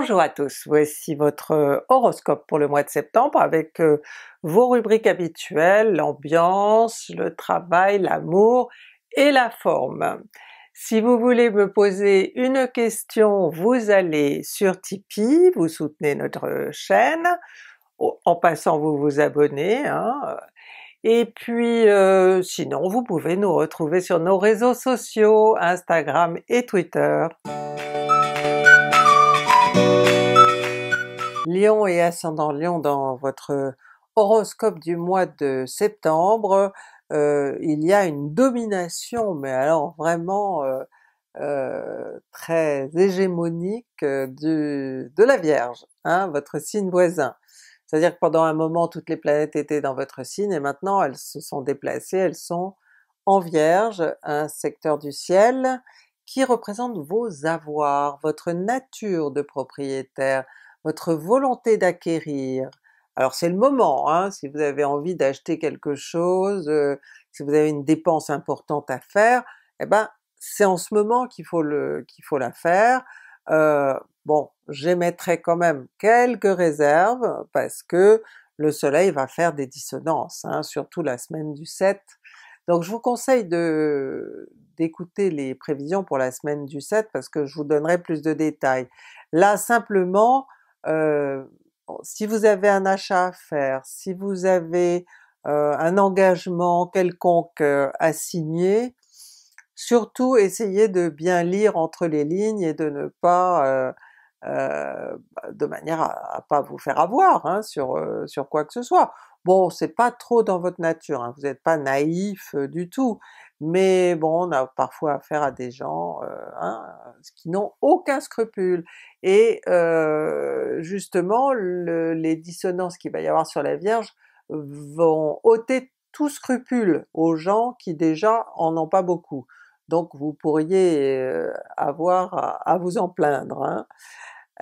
Bonjour à tous, voici votre horoscope pour le mois de septembre avec vos rubriques habituelles, l'ambiance, le travail, l'amour et la forme. Si vous voulez me poser une question, vous allez sur Tipeee, vous soutenez notre chaîne, en passant vous vous abonnez, hein. Et puis sinon vous pouvez nous retrouver sur nos réseaux sociaux, Instagram et Twitter. Lion et ascendant Lion dans votre horoscope du mois de septembre, il y a une domination, mais alors vraiment très hégémonique de la Vierge, hein, votre signe voisin. C'est-à-dire que pendant un moment toutes les planètes étaient dans votre signe et maintenant elles se sont déplacées, elles sont en Vierge, un secteur du ciel qui représente vos avoirs, votre nature de propriétaire, votre volonté d'acquérir. Alors c'est le moment, hein, si vous avez envie d'acheter quelque chose, si vous avez une dépense importante à faire, eh ben c'est en ce moment qu'il faut la faire. Bon, j'émettrai quand même quelques réserves parce que le soleil va faire des dissonances, hein, surtout la semaine du 7. Donc je vous conseille d'écouter les prévisions pour la semaine du 7 parce que je vous donnerai plus de détails. Là simplement, si vous avez un achat à faire, si vous avez un engagement quelconque à signer, surtout essayez de bien lire entre les lignes et de ne pas, de manière à pas vous faire avoir, hein, sur quoi que ce soit. Bon, c'est pas trop dans votre nature, hein, vous n'êtes pas naïf du tout, mais bon, on a parfois affaire à des gens hein, qui n'ont aucun scrupule, et justement les dissonances qu'il va y avoir sur la Vierge vont ôter tout scrupule aux gens qui déjà en ont pas beaucoup, donc vous pourriez avoir à vous en plaindre, hein.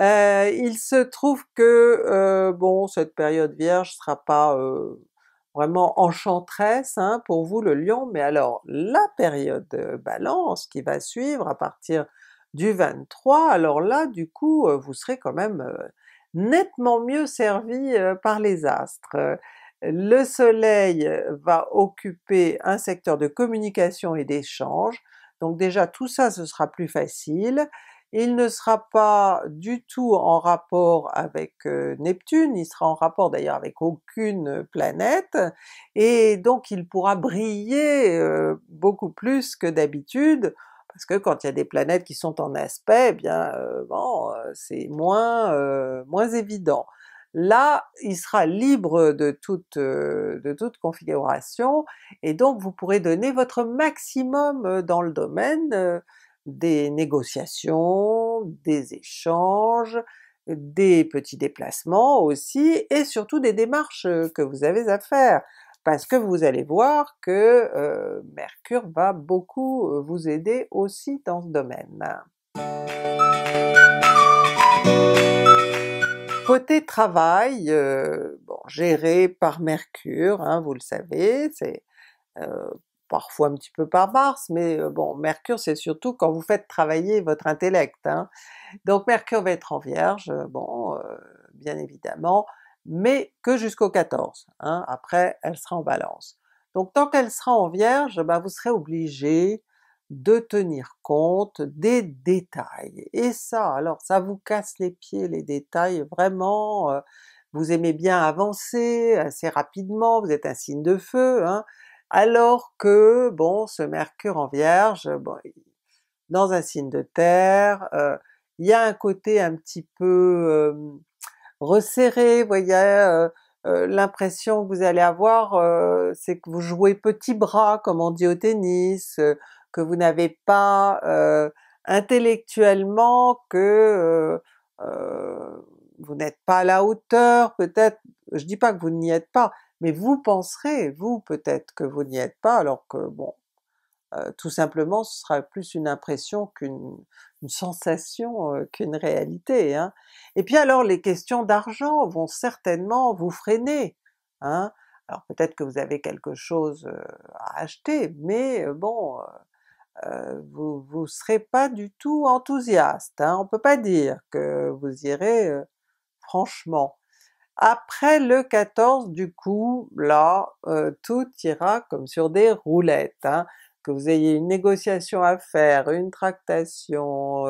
Il se trouve que bon, cette période Vierge sera pas vraiment enchanteresse, hein, pour vous le Lion, mais alors la période Balance qui va suivre à partir du 23, alors là du coup vous serez quand même nettement mieux servi par les astres. Le soleil va occuper un secteur de communication et d'échange, donc déjà tout ça ce sera plus facile. Il ne sera pas du tout en rapport avec Neptune, il sera en rapport d'ailleurs avec aucune planète, et donc il pourra briller beaucoup plus que d'habitude, parce que quand il y a des planètes qui sont en aspect, eh bien bon, c'est moins évident. Là il sera libre de toute configuration, et donc vous pourrez donner votre maximum dans le domaine des négociations, des échanges, des petits déplacements aussi, et surtout des démarches que vous avez à faire, parce que vous allez voir que Mercure va beaucoup vous aider aussi dans ce domaine. Côté travail, bon, géré par Mercure, hein, vous le savez, c'est parfois un petit peu par Mars, mais bon, Mercure c'est surtout quand vous faites travailler votre intellect, hein. Donc Mercure va être en Vierge, bon, bien évidemment, mais que jusqu'au 14, hein, après elle sera en Balance. Donc tant qu'elle sera en Vierge, ben, vous serez obligé de tenir compte des détails, et ça, alors ça vous casse les pieds les détails, vraiment, vous aimez bien avancer assez rapidement, vous êtes un signe de feu, hein, alors que bon, ce Mercure en Vierge, bon, dans un signe de terre, il y a un côté un petit peu resserré, vous voyez, l'impression que vous allez avoir, c'est que vous jouez petit bras, comme on dit au tennis, que vous n'avez pas intellectuellement, que vous n'êtes pas à la hauteur, peut-être, je dis pas que vous n'y êtes pas, mais vous penserez, vous, peut-être que vous n'y êtes pas, alors que bon, tout simplement ce sera plus une impression qu'une sensation qu'une réalité, hein. Et puis alors les questions d'argent vont certainement vous freiner, hein. Alors peut-être que vous avez quelque chose à acheter, mais bon, vous ne serez pas du tout enthousiaste, hein? On ne peut pas dire que vous irez franchement. Après le 14, du coup, là, tout ira comme sur des roulettes, hein? Que vous ayez une négociation à faire, une tractation,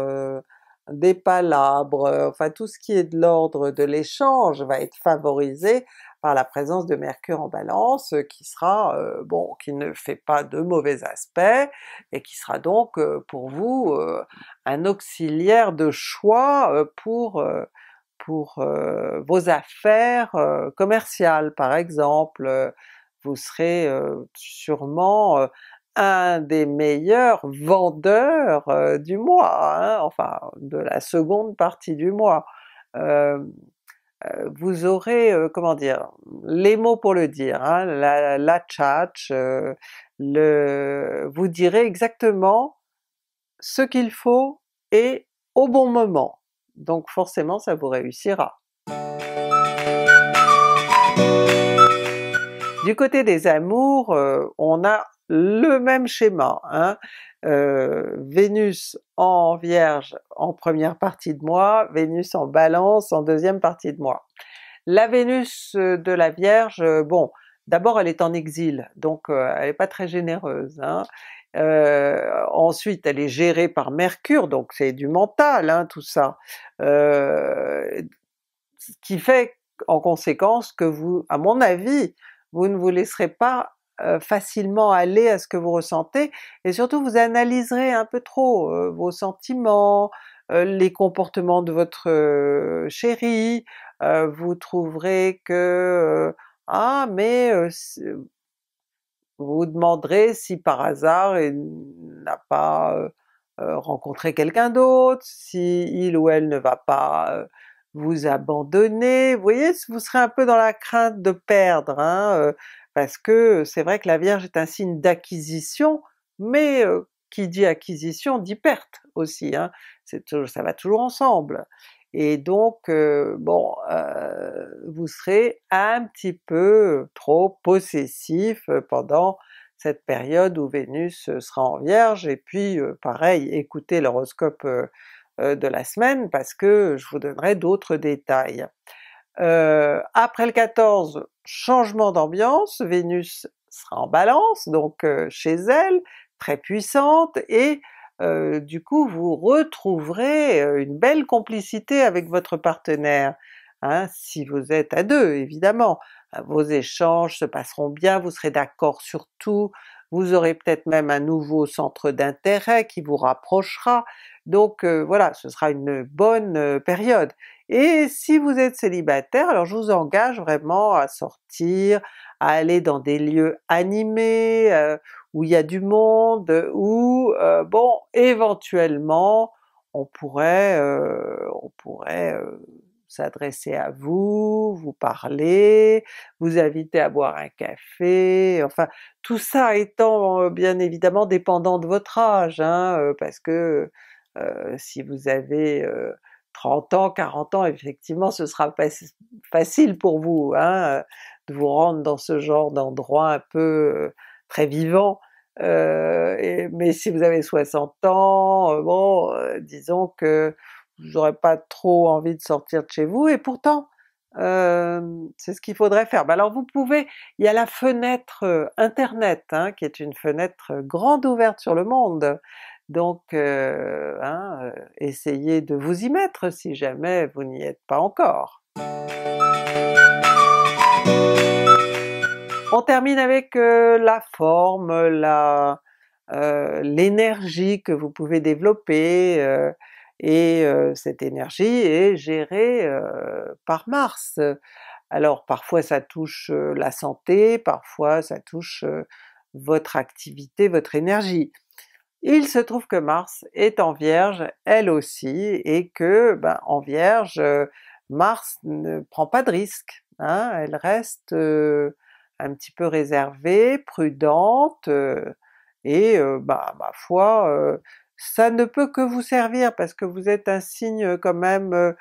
des palabres, enfin tout ce qui est de l'ordre de l'échange va être favorisé par la présence de Mercure en Balance, qui sera, bon, qui ne fait pas de mauvais aspects, et qui sera donc pour vous un auxiliaire de choix pour vos affaires commerciales par exemple. Vous serez sûrement un des meilleurs vendeurs du mois, hein, enfin de la seconde partie du mois. Vous aurez, comment dire, les mots pour le dire, hein, la tchatche, vous direz exactement ce qu'il faut et au bon moment, donc forcément ça vous réussira. Du côté des amours, on a le même schéma, hein? Vénus en Vierge en première partie de mois, Vénus en Balance en deuxième partie de mois. La Vénus de la Vierge, bon, d'abord elle est en exil, donc elle n'est pas très généreuse, hein? Ensuite elle est gérée par Mercure, donc c'est du mental, hein, tout ça, ce qui fait en conséquence que vous, à mon avis, vous ne vous laisserez pas facilement aller à ce que vous ressentez, et surtout vous analyserez un peu trop vos sentiments, les comportements de votre chérie. Vous trouverez que ah mais vous vous demanderez si par hasard il n'a pas rencontré quelqu'un d'autre, si il ou elle ne va pas vous abandonner. Vous voyez, vous serez un peu dans la crainte de perdre, hein, parce que c'est vrai que la Vierge est un signe d'acquisition, mais qui dit acquisition dit perte aussi, hein, ça va toujours ensemble. Et donc bon, vous serez un petit peu trop possessif pendant cette période où Vénus sera en Vierge, et puis pareil, écoutez l'horoscope de la semaine parce que je vous donnerai d'autres détails. Après le 14, changement d'ambiance, Vénus sera en Balance, donc chez elle, très puissante, et du coup vous retrouverez une belle complicité avec votre partenaire, hein, si vous êtes à deux évidemment. Vos échanges se passeront bien, vous serez d'accord sur tout, vous aurez peut-être même un nouveau centre d'intérêt qui vous rapprochera, donc voilà, ce sera une bonne période. Et si vous êtes célibataire, alors je vous engage vraiment à sortir, à aller dans des lieux animés, où il y a du monde, où bon, éventuellement on pourrait s'adresser à vous, vous parler, vous inviter à boire un café, enfin tout ça étant bien évidemment dépendant de votre âge, hein, parce que si vous avez 30 ans, 40 ans, effectivement ce sera pas facile pour vous, hein, de vous rendre dans ce genre d'endroit un peu très vivant, mais si vous avez 60 ans, bon, disons que vous n'aurez pas trop envie de sortir de chez vous, et pourtant c'est ce qu'il faudrait faire. Ben alors vous pouvez, il y a la fenêtre internet, hein, qui est une fenêtre grande ouverte sur le monde, donc hein, essayez de vous y mettre si jamais vous n'y êtes pas encore. On termine avec la forme, l'énergie que vous pouvez développer, et cette énergie est gérée par Mars. Alors parfois ça touche la santé, parfois ça touche votre activité, votre énergie. Il se trouve que Mars est en Vierge elle aussi, et que ben, en Vierge, Mars ne prend pas de risque, hein, elle reste un petit peu réservée, prudente, et bah, ma foi, ça ne peut que vous servir parce que vous êtes un signe quand même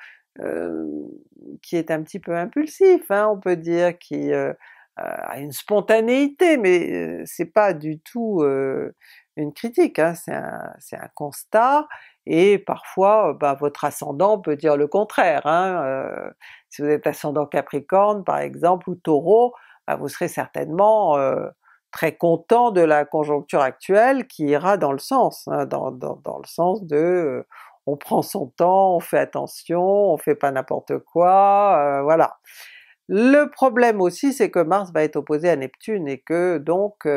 qui est un petit peu impulsif, hein, on peut dire, qui a une spontanéité, mais c'est pas du tout une critique, hein, c'est un constat, et parfois votre ascendant peut dire le contraire. Hein, si vous êtes ascendant Capricorne par exemple, ou Taureau, vous serez certainement très content de la conjoncture actuelle qui ira dans le sens, hein, dans le sens de on prend son temps, on fait attention, on fait pas n'importe quoi, voilà. Le problème aussi c'est que Mars va être opposé à Neptune et que donc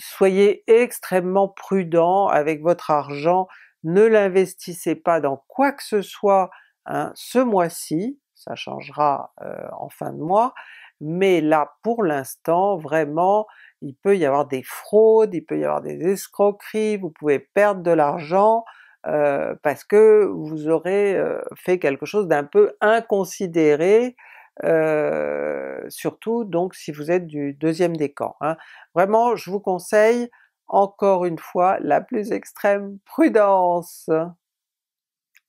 soyez extrêmement prudent avec votre argent, ne l'investissez pas dans quoi que ce soit, hein, ce mois-ci, ça changera en fin de mois, mais là pour l'instant vraiment il peut y avoir des fraudes, il peut y avoir des escroqueries, vous pouvez perdre de l'argent parce que vous aurez fait quelque chose d'un peu inconsidéré, surtout donc si vous êtes du deuxième décan. Hein. Vraiment je vous conseille encore une fois la plus extrême prudence!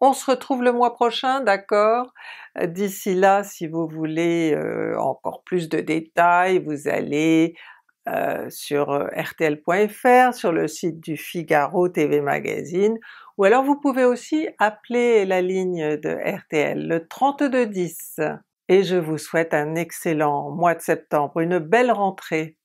On se retrouve le mois prochain, d'accord? D'ici là, si vous voulez encore plus de détails, vous allez sur rtl.fr, sur le site du Figaro TV magazine, ou alors vous pouvez aussi appeler la ligne de RTL, le 3210. Et je vous souhaite un excellent mois de septembre, une belle rentrée!